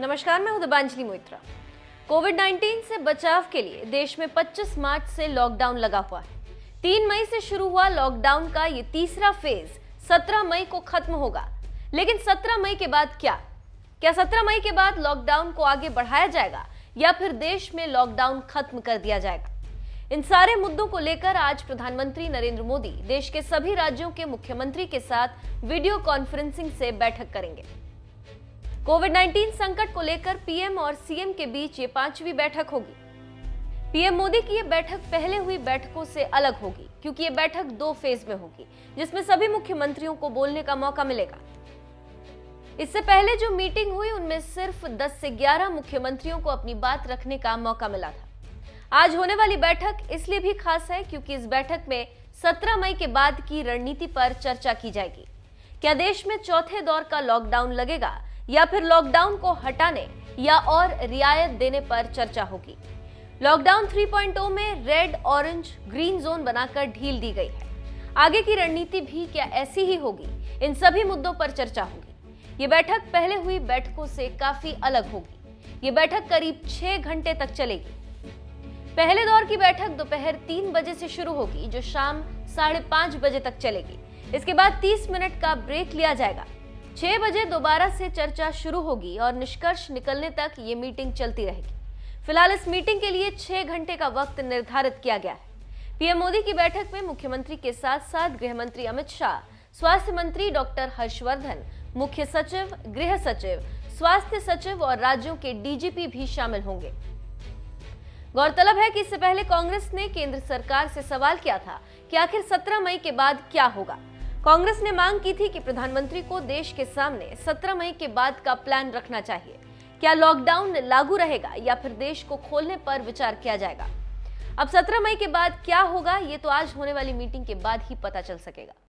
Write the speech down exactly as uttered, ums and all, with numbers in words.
नमस्कार, मैं हूं दिब्यांजलि मोइत्रा। कोविड उन्नीस से बचाव के लिए देश में पच्चीस मार्च से लॉकडाउन लगा हुआ है। तीन मई से शुरू हुआ लॉकडाउन का ये तीसरा फेज सत्रह मई को खत्म होगा। लेकिन सत्रह मई के बाद क्या क्या सत्रह मई के बाद लॉकडाउन को आगे बढ़ाया जाएगा या फिर देश में लॉकडाउन खत्म कर दिया जाएगा? इन सारे मुद्दों को लेकर आज प्रधानमंत्री नरेंद्र मोदी देश के सभी राज्यों के मुख्यमंत्री के साथ वीडियो कॉन्फ्रेंसिंग से बैठक करेंगे। कोविड उन्नीस संकट को लेकर पीएम और सीएम के बीच ये पांचवी बैठक होगी। पीएम मोदी की ये बैठक पहले हुई बैठकों से अलग होगी क्योंकि ये बैठक दो फेज में होगी, जिसमें सभी मुख्यमंत्रियों को बोलने का मौका मिलेगा। इससे पहले जो मीटिंग हुई उनमें सिर्फ दस से ग्यारह मुख्यमंत्रियों को अपनी बात रखने का मौका मिला था। आज होने वाली बैठक इसलिए भी खास है क्योंकि इस बैठक में सत्रह मई के बाद की रणनीति पर चर्चा की जाएगी। क्या देश में चौथे दौर का लॉकडाउन लगेगा या फिर लॉकडाउन को हटाने या और रियायत देने पर चर्चा होगी। लॉकडाउन थ्री पॉइंट ओ में रेड, ऑरेंज, ग्रीन जोन बनाकर ढील दी गई है। आगे की रणनीति भी क्या ऐसी ही होगी? इन सभी मुद्दों पर चर्चा होगी। ये बैठक पहले हुई बैठकों से काफी अलग होगी। ये बैठक करीब छह घंटे तक चलेगी। पहले दौर की बैठक दोपहर तीन बजे से शुरू होगी जो शाम साढ़े पांच बजे तक चलेगी। इसके बाद तीस मिनट का ब्रेक लिया जाएगा। छह बजे दोबारा से चर्चा शुरू होगी और निष्कर्ष निकलने तक ये मीटिंग चलती रहेगी। फिलहाल इस मीटिंग के लिए छह घंटे का वक्त निर्धारित किया गया है। पीएम मोदी की बैठक में मुख्यमंत्री के साथ साथ गृह मंत्री अमित शाह, स्वास्थ्य मंत्री डॉक्टर हर्षवर्धन, मुख्य सचिव, गृह सचिव, स्वास्थ्य सचिव और राज्यों के डीजीपी भी शामिल होंगे। गौरतलब है कि इससे पहले कांग्रेस ने केंद्र सरकार से सवाल किया था कि आखिर सत्रह मई के बाद क्या होगा। कांग्रेस ने मांग की थी कि प्रधानमंत्री को देश के सामने सत्रह मई के बाद का प्लान रखना चाहिए। क्या लॉकडाउन लागू रहेगा या फिर देश को खोलने पर विचार किया जाएगा? अब सत्रह मई के बाद क्या होगा ये तो आज होने वाली मीटिंग के बाद ही पता चल सकेगा।